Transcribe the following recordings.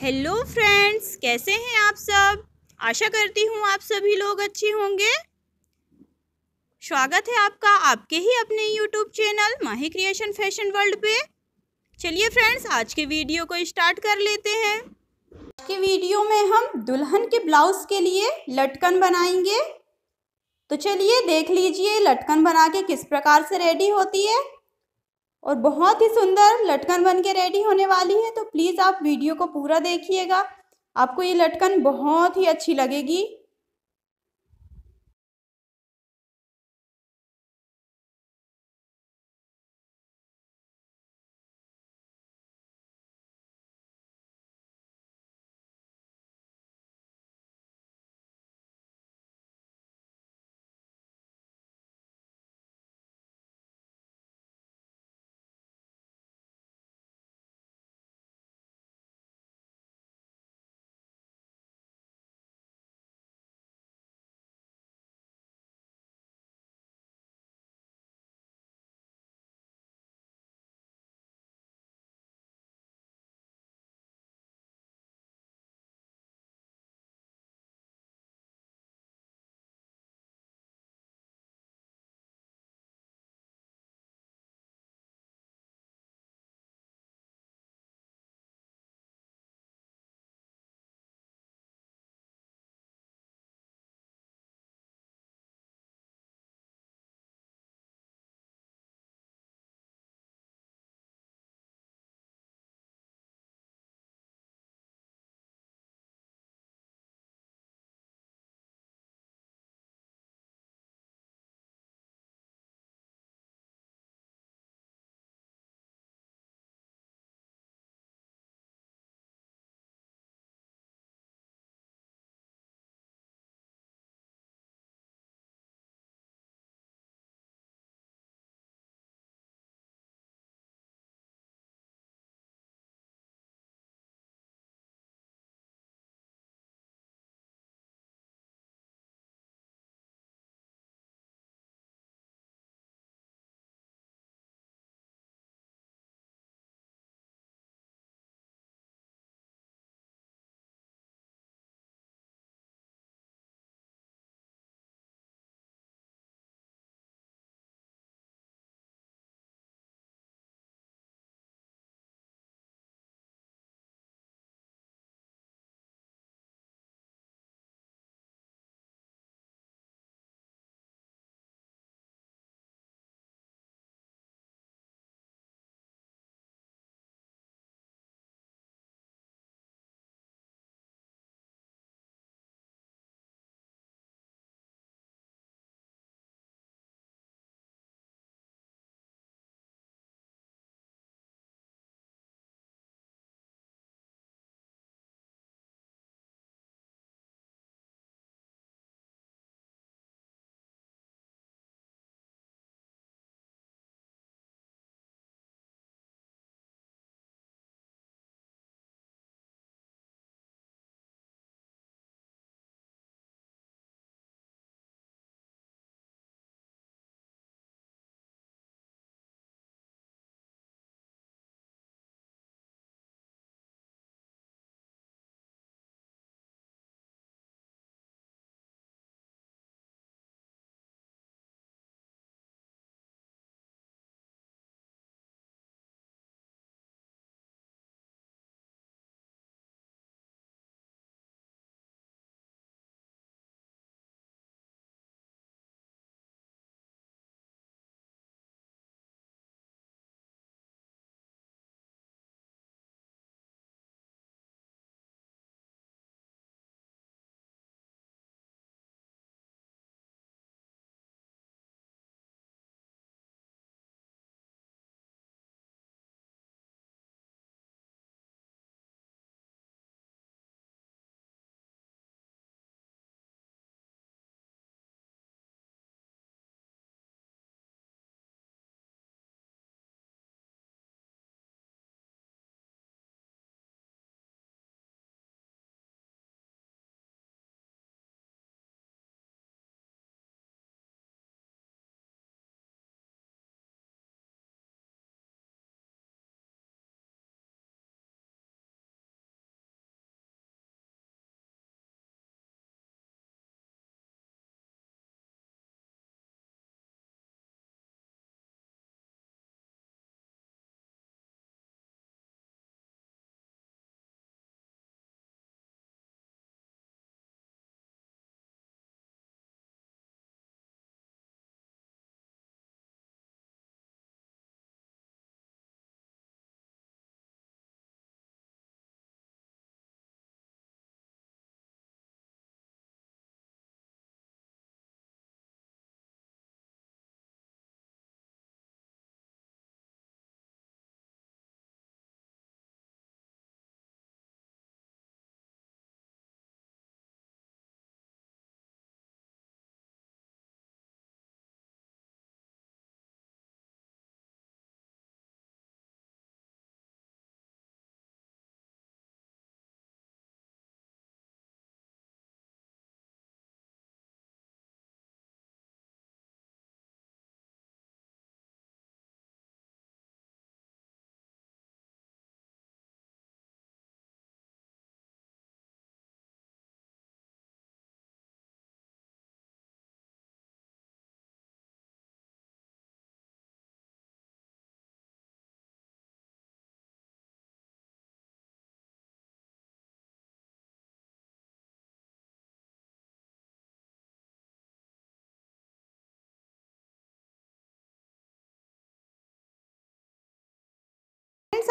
Hello friends, कैसे हैं आप सब। आशा करती हूँ आप सभी लोग अच्छे होंगे। स्वागत है आपका आपके ही अपने YouTube channel Mahi creation fashion world पे। चलिए फ्रेंड्स, आज के वीडियो को स्टार्ट कर लेते हैं। आज के वीडियो में हम दुल्हन के ब्लाउज के लिए लटकन बनाएंगे। तो चलिए देख लीजिए लटकन बना के किस प्रकार से रेडी होती है, और बहुत ही सुंदर लटकन बन के रेडी होने वाली है। तो प्लीज़ आप वीडियो को पूरा देखिएगा, आपको ये लटकन बहुत ही अच्छी लगेगी।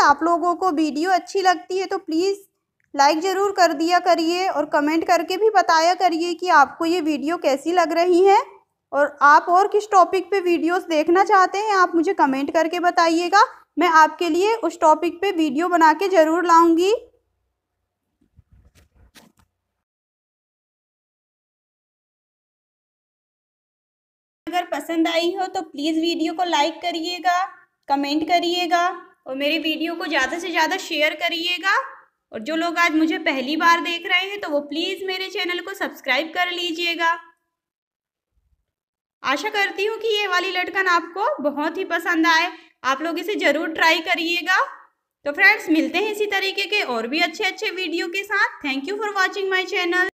आप लोगों को वीडियो अच्छी लगती है तो प्लीज़ लाइक ज़रूर कर दिया करिए और कमेंट करके भी बताया करिए कि आपको ये वीडियो कैसी लग रही है और आप और किस टॉपिक पे वीडियोस देखना चाहते हैं आप मुझे कमेंट करके बताइएगा। मैं आपके लिए उस टॉपिक पे वीडियो बना के ज़रूर लाऊंगी। अगर पसंद आई हो तो प्लीज़ वीडियो को लाइक करिएगा, कमेंट करिएगा और मेरी वीडियो को ज़्यादा से ज़्यादा शेयर करिएगा। और जो लोग आज मुझे पहली बार देख रहे हैं तो वो प्लीज़ मेरे चैनल को सब्सक्राइब कर लीजिएगा। आशा करती हूँ कि ये वाली लटकन आपको बहुत ही पसंद आए, आप लोग इसे ज़रूर ट्राई करिएगा। तो फ्रेंड्स, मिलते हैं इसी तरीके के और भी अच्छे अच्छे वीडियो के साथ। Thank you for watching my channel.